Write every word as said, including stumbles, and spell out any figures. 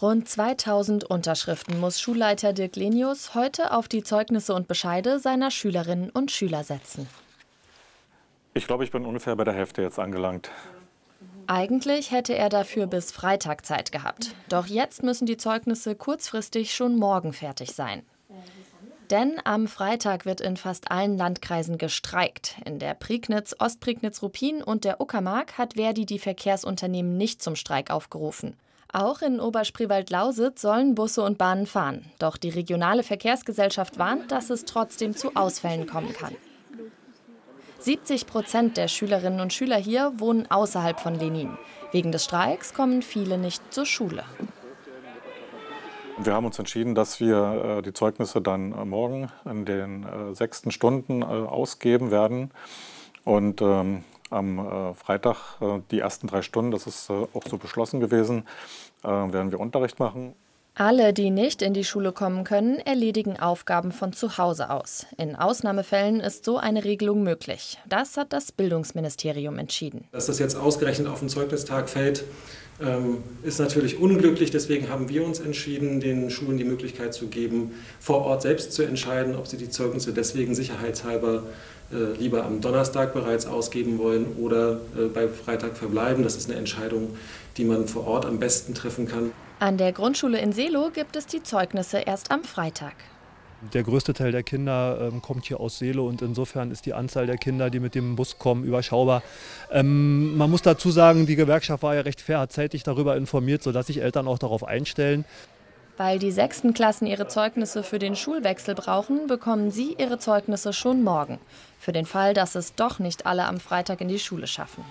Rund zweitausend Unterschriften muss Schulleiter Dirk Lenius heute auf die Zeugnisse und Bescheide seiner Schülerinnen und Schüler setzen. Ich glaube, ich bin ungefähr bei der Hälfte jetzt angelangt. Eigentlich hätte er dafür bis Freitag Zeit gehabt. Doch jetzt müssen die Zeugnisse kurzfristig schon morgen fertig sein. Denn am Freitag wird in fast allen Landkreisen gestreikt. In der Prignitz, Ostprignitz-Ruppin und der Uckermark hat Verdi die Verkehrsunternehmen nicht zum Streik aufgerufen. Auch in Oberspreewald-Lausitz sollen Busse und Bahnen fahren. Doch die regionale Verkehrsgesellschaft warnt, dass es trotzdem zu Ausfällen kommen kann. siebzig Prozent der Schülerinnen und Schüler hier wohnen außerhalb von Lenin. Wegen des Streiks kommen viele nicht zur Schule. Wir haben uns entschieden, dass wir die Zeugnisse dann morgen in den sechsten Stunden ausgeben werden. Und ähm, am Freitag, die ersten drei Stunden, das ist auch so beschlossen gewesen, äh, werden wir Unterricht machen. Alle, die nicht in die Schule kommen können, erledigen Aufgaben von zu Hause aus. In Ausnahmefällen ist so eine Regelung möglich. Das hat das Bildungsministerium entschieden. Dass das jetzt ausgerechnet auf den Zeugnistag fällt, ist natürlich unglücklich. Deswegen haben wir uns entschieden, den Schulen die Möglichkeit zu geben, vor Ort selbst zu entscheiden, ob sie die Zeugnisse deswegen sicherheitshalber lieber am Donnerstag bereits ausgeben wollen oder bei Freitag verbleiben. Das ist eine Entscheidung, die man vor Ort am besten treffen kann. An der Grundschule in Seelow gibt es die Zeugnisse erst am Freitag. Der größte Teil der Kinder ähm, kommt hier aus Seelow und insofern ist die Anzahl der Kinder, die mit dem Bus kommen, überschaubar. Ähm, man muss dazu sagen, die Gewerkschaft war ja recht fair, hat zeitig darüber informiert, sodass sich Eltern auch darauf einstellen. Weil die sechsten Klassen ihre Zeugnisse für den Schulwechsel brauchen, bekommen sie ihre Zeugnisse schon morgen. Für den Fall, dass es doch nicht alle am Freitag in die Schule schaffen.